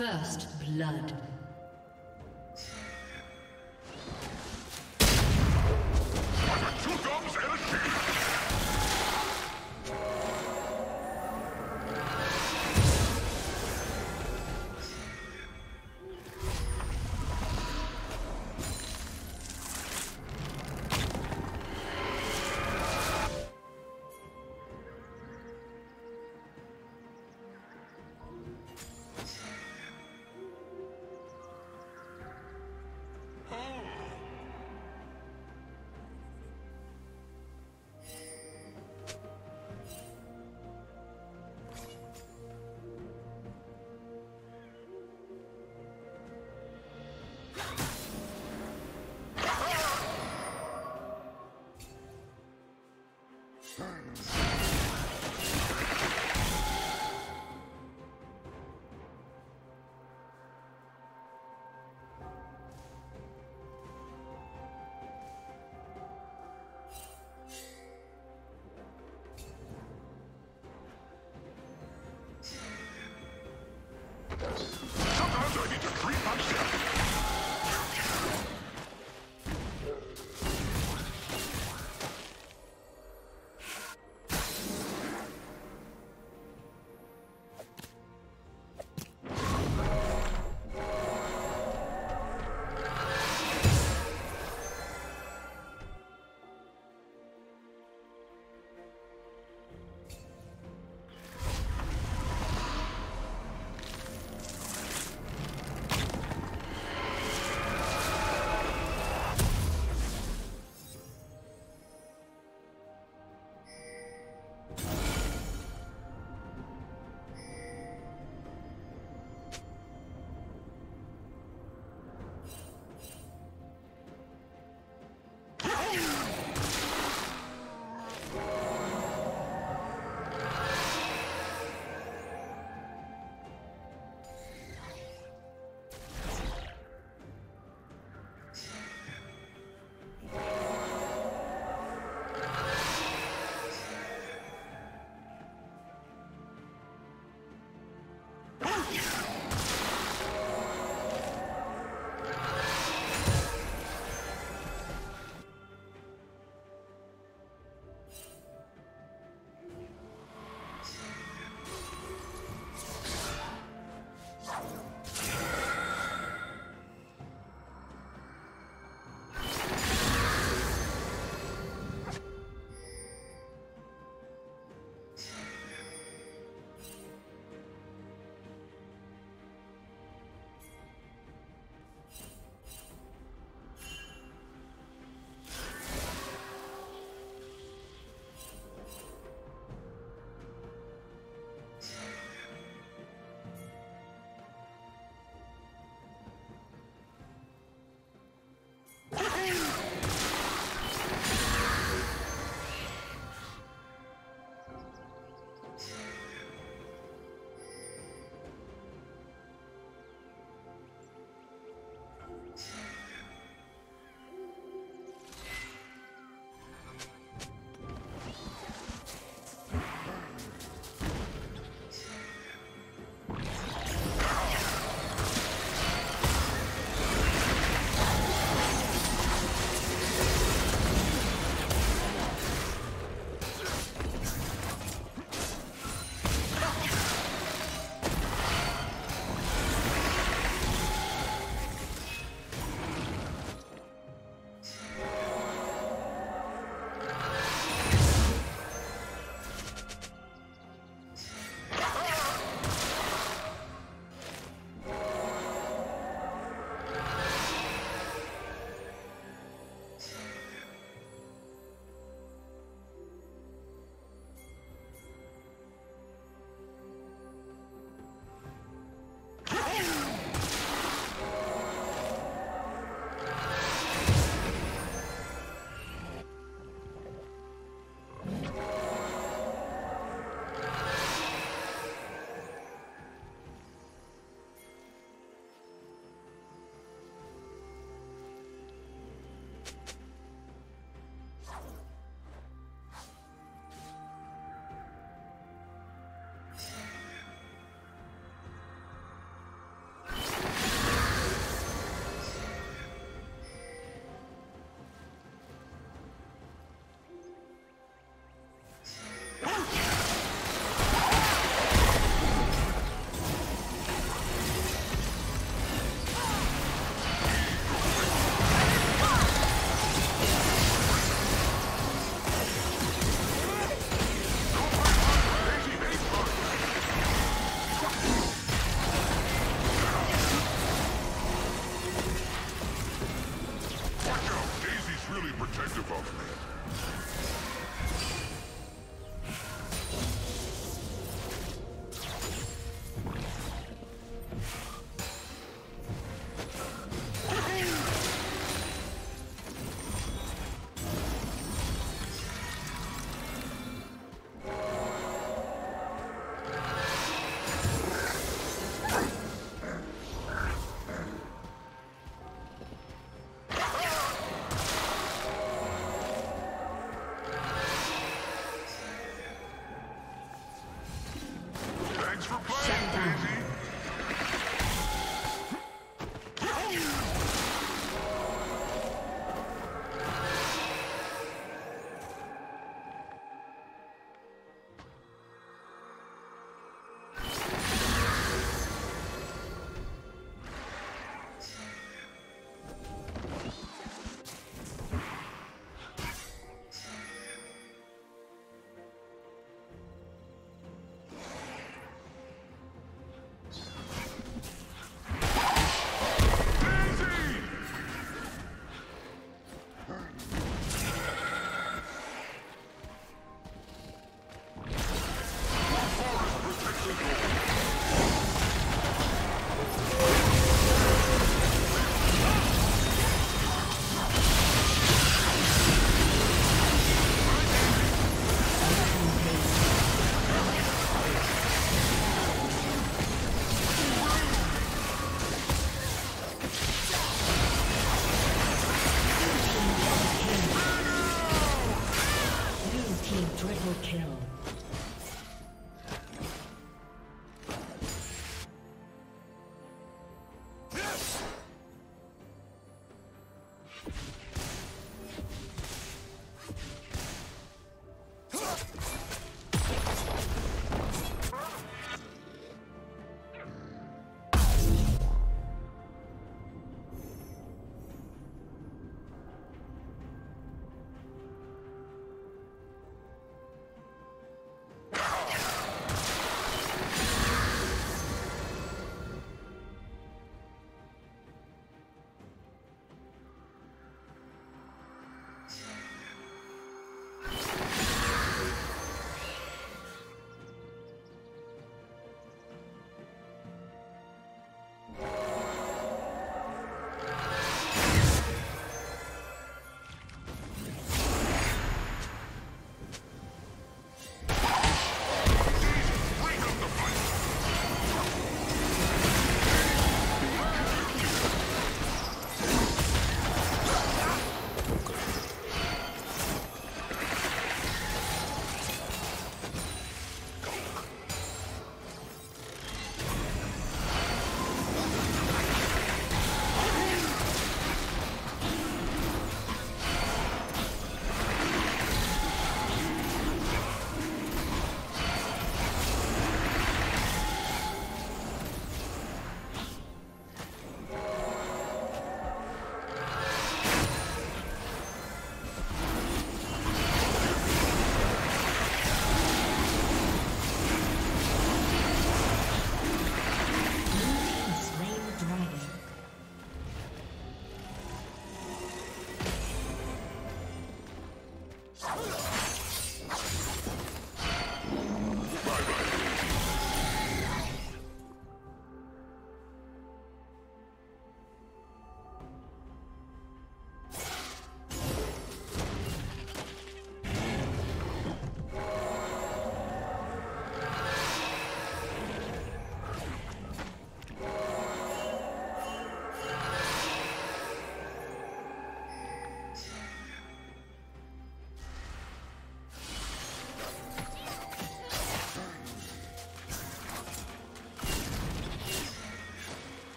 First blood.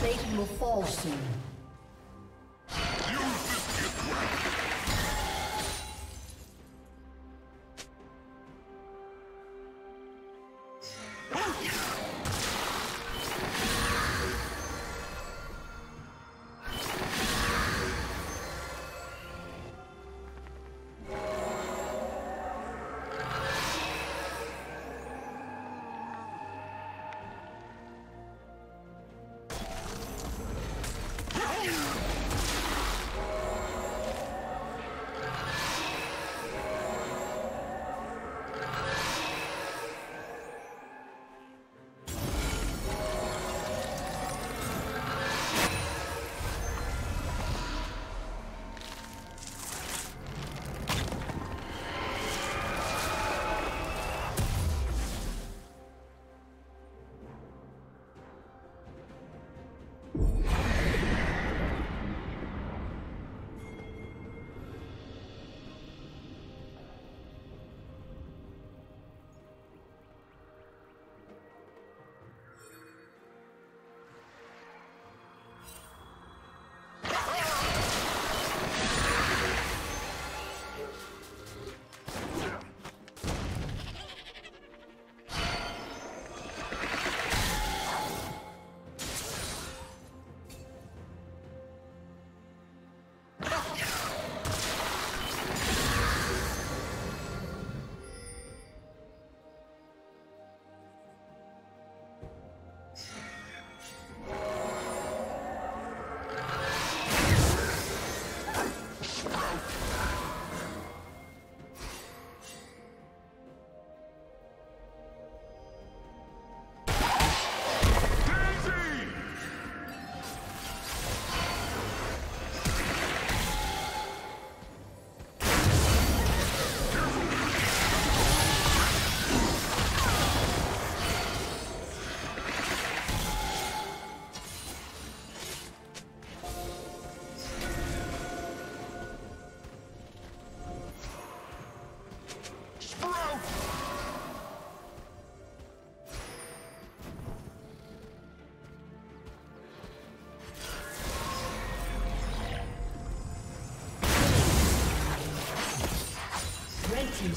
Satan will fall soon. His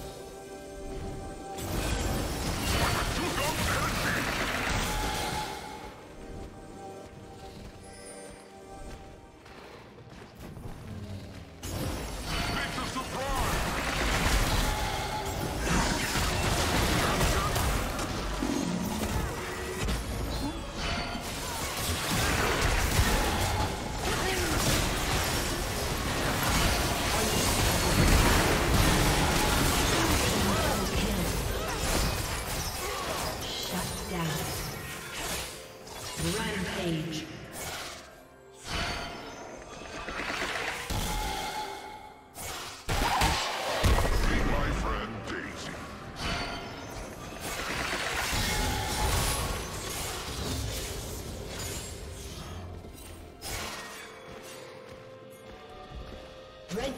Red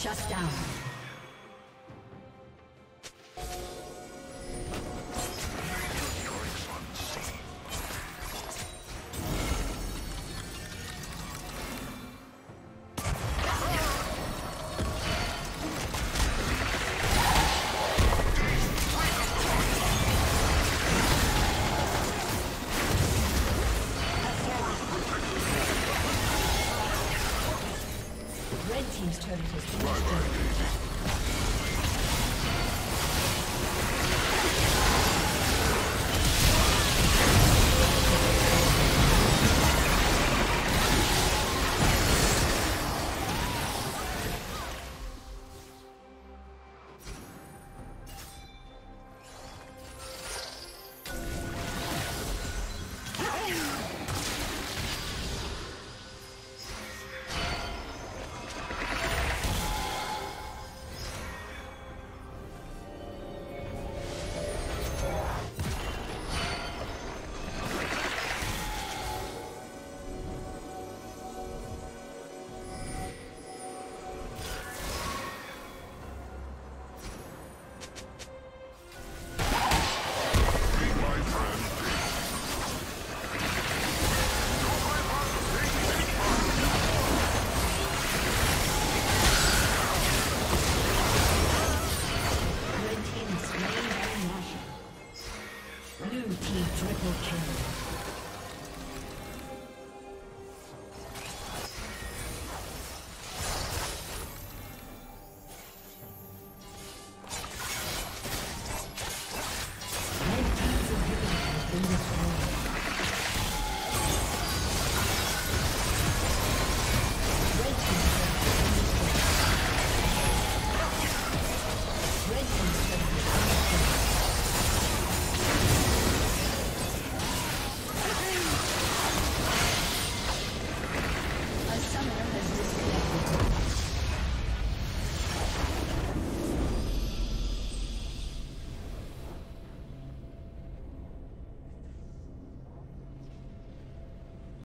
Shut down. Red team's turret has been destroyed.